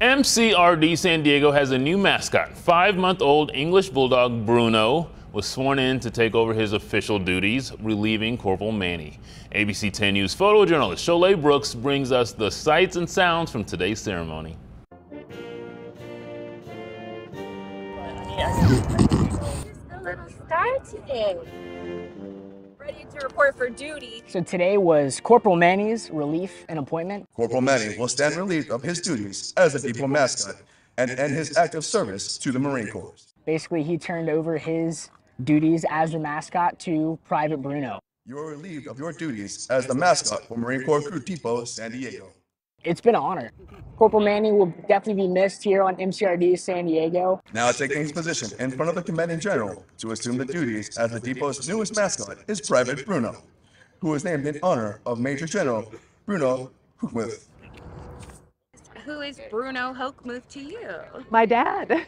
MCRD San Diego has a new mascot. 5-month-old English Bulldog Bruno was sworn in to take over his official duties, relieving Corporal Manny. ABC 10 News photojournalist Sholeh Brooks brings us the sights and sounds from today's ceremony. Just a little star today. Ready to report for duty. So today was Corporal Manny's relief and appointment. Corporal Manny will stand relieved of his duties as a depot mascot and end his active service to the Marine Corps. Basically, he turned over his duties as the mascot to Private Bruno. You are relieved of your duties as the mascot for Marine Corps Recruit Depot, San Diego. It's been an honor. Corporal Manny will definitely be missed here on MCRD San Diego. Now taking his position in front of the Commanding General to assume the duties as the Depot's newest mascot is Private Bruno, who is named in honor of Major General Bruno Hochmuth. Who is Bruno Hochmuth to you? My dad.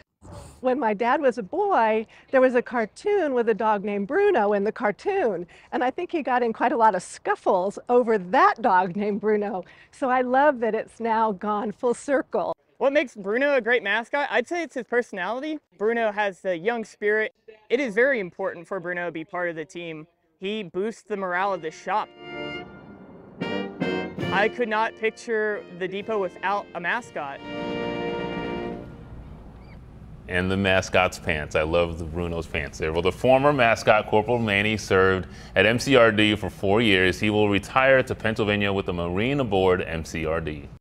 When my dad was a boy, there was a cartoon with a dog named Bruno in the cartoon. And I think he got in quite a lot of scuffles over that dog named Bruno. So I love that it's now gone full circle. What makes Bruno a great mascot? I'd say it's his personality. Bruno has the young spirit. It is very important for Bruno to be part of the team. He boosts the morale of the shop. I could not picture the depot without a mascot. And the mascot's pants. I love the Bruno's pants there. Well, the former mascot, Corporal Manny, served at MCRD for 4 years. He will retire to Pennsylvania with the Marine aboard MCRD.